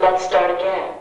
Let's start again.